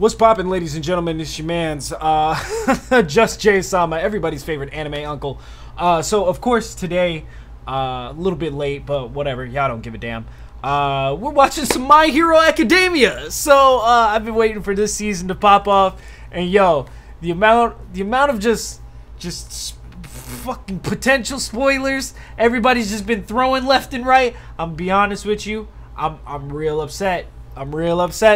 What's poppin', ladies and gentlemen? It's your man's, JustJaySama, everybody's favorite anime uncle. So, of course, today, a little bit late, but whatever, y'all don't give a damn. We're watching some My Hero Academia! So, I've been waiting for this season to pop off, and yo, the amount of just fucking potential spoilers everybody's just been throwing left and right. I'm gonna be honest with you, I'm real upset.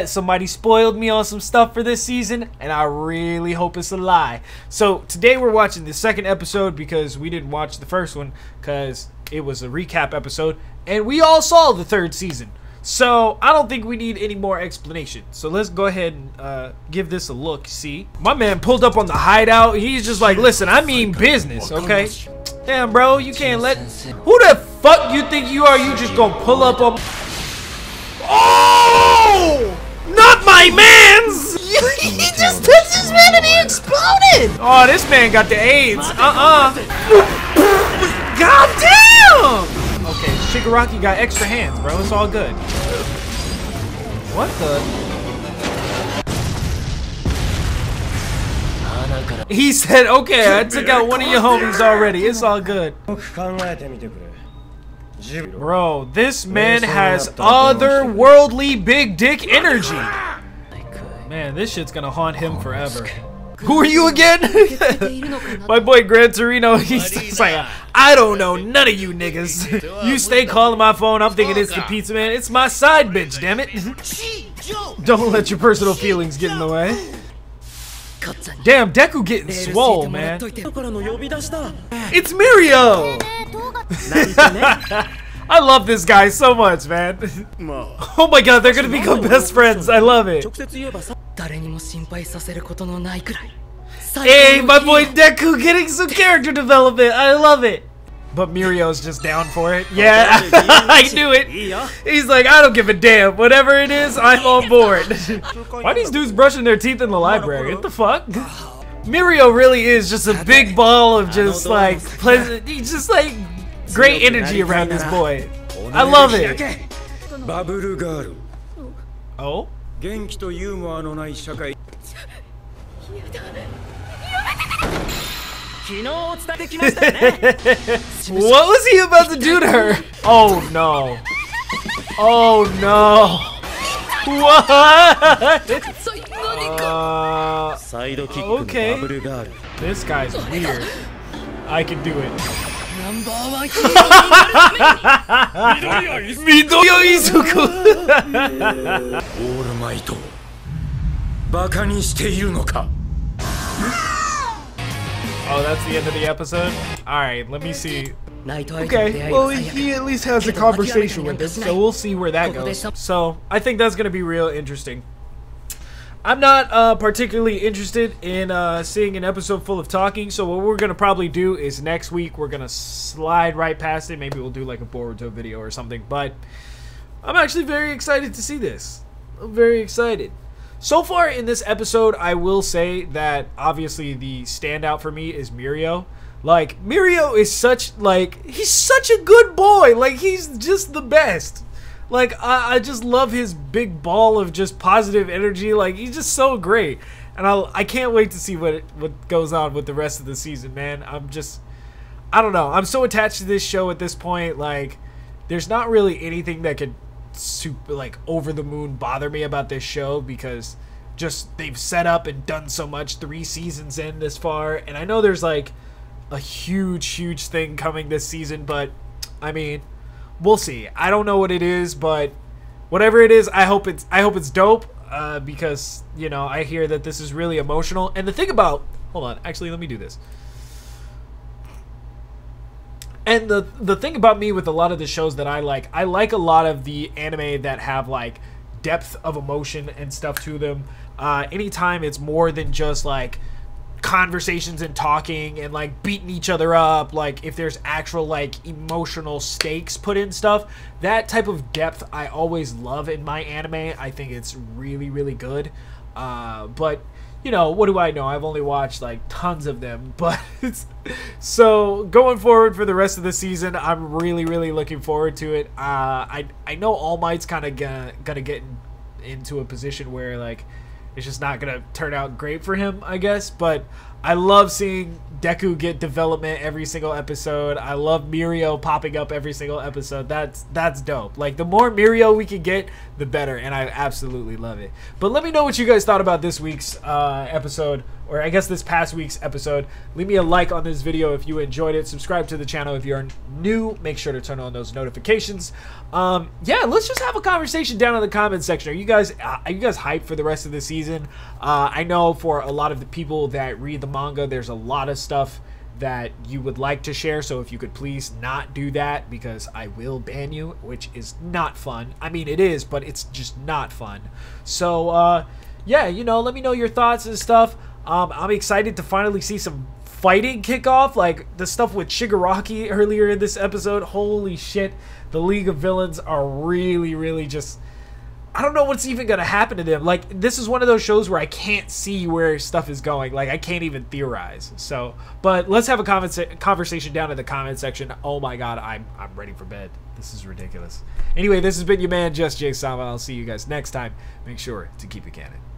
Somebody spoiled me on some stuff for this season, and I really hope it's a lie. So today we're watching the second episode because we didn't watch the first one because it was a recap episode, and we all saw the third season. So I don't think we need any more explanation. So let's go ahead and give this a look. See, my man pulled up on the hideout. He's just like, listen, I mean business, okay? Damn, bro, you can't let... Who the fuck you think you are? You just gonna pull up on... Oh! Not my man's! He just touched his man and he exploded! Oh, this man got the AIDS. God damn! Okay, Shigaraki got extra hands, bro. It's all good. What the? He said, okay, I took out one of your homies already. It's all good. Bro, this man has otherworldly big dick energy. Man, this shit's gonna haunt him forever. Who are you again? My boy Gran Torino, he's like, I don't know none of you niggas. You stay calling my phone, I'm thinking it's the pizza man. It's my side bitch, damn it. Don't let your personal feelings get in the way. Damn, Deku getting swole, man. It's Mirio! I love this guy so much, man. Oh my god, they're gonna become best friends. I love it. Hey, my boy Deku getting some character development. I love it. But Mirio's just down for it. Yeah, I knew it. He's like, I don't give a damn. Whatever it is, I'm on board. Why are these dudes brushing their teeth in the library? What the fuck? Mirio really is just a big ball of just like pleasant. He's just like great energy around this boy. I love it. Oh? What was he about to do to her? Oh no. Oh no. What? Okay. This guy's weird. I can do it. Midoriya Izuku. Oh, that's the end of the episode? Alright, let me see. Okay, well, he at least has a conversation with us, so we'll see where that goes. So, I think that's going to be real interesting. I'm not particularly interested in seeing an episode full of talking, so what we're going to probably do is next week we're going to slide right past it. Maybe we'll do like a Boruto video or something, but I'm actually very excited to see this. I'm very excited. So far in this episode, I will say that obviously the standout for me is Mirio. Like, Mirio is such, like, he's such a good boy. Like, he's just the best. Like, I just love his big ball of just positive energy. Like, he's just so great. And I can't wait to see what goes on with the rest of the season, man. I'm just, I don't know. I'm so attached to this show at this point. Like, there's not really anything that could... super like over the moon bother me about this show because just they've set up and done so much 3 seasons in this far, and I know there's like a huge thing coming this season, but I mean we'll see. I don't know what it is, but whatever it is, I hope it's dope because you know I hear that this is really emotional. And the thing about the thing about me with a lot of the shows that I like a lot of the anime that have, like, depth of emotion and stuff to them. Anytime it's more than just, like, conversations and talking and, like, beating each other up. Like, if there's actual, like, emotional stakes put in stuff. That type of depth I always love in my anime. I think it's really, really good. But... you know, what do I know? I've only watched, like, tons of them, but... So, going forward for the rest of the season, I'm really, really looking forward to it. I know All Might's kind of gonna get into a position where, like, It's just not going to turn out great for him, I guess. But I love seeing Deku get development every single episode. I love Mirio popping up every single episode. That's dope. Like, the more Mirio we can get, the better. And I absolutely love it. But let me know what you guys thought about this week's episode. Or I guess this past week's episode. Leave me a like on this video if you enjoyed it. Subscribe to the channel if you're new. Make sure to turn on those notifications. Yeah, let's just have a conversation down in the comments section. Are you guys hyped for the rest of the season? I know for a lot of the people that read the manga, there's a lot of stuff that you would like to share, so if you could please not do that, because I will ban you, which is not fun. I mean, it is, but it's just not fun. So yeah, you know, let me know your thoughts and stuff. I'm excited to finally see some fighting kickoff, like the stuff with Shigaraki earlier in this episode. Holy shit, the League of Villains are really just... I don't know what's even going to happen to them. Like, this is one of those shows where I can't see where stuff is going. Like, I can't even theorize. So, but let's have a conversation down in the comment section. Oh my god, I'm ready for bed. This is ridiculous. Anyway, this has been your man, JustJaySama. I'll see you guys next time. Make sure to keep it canon.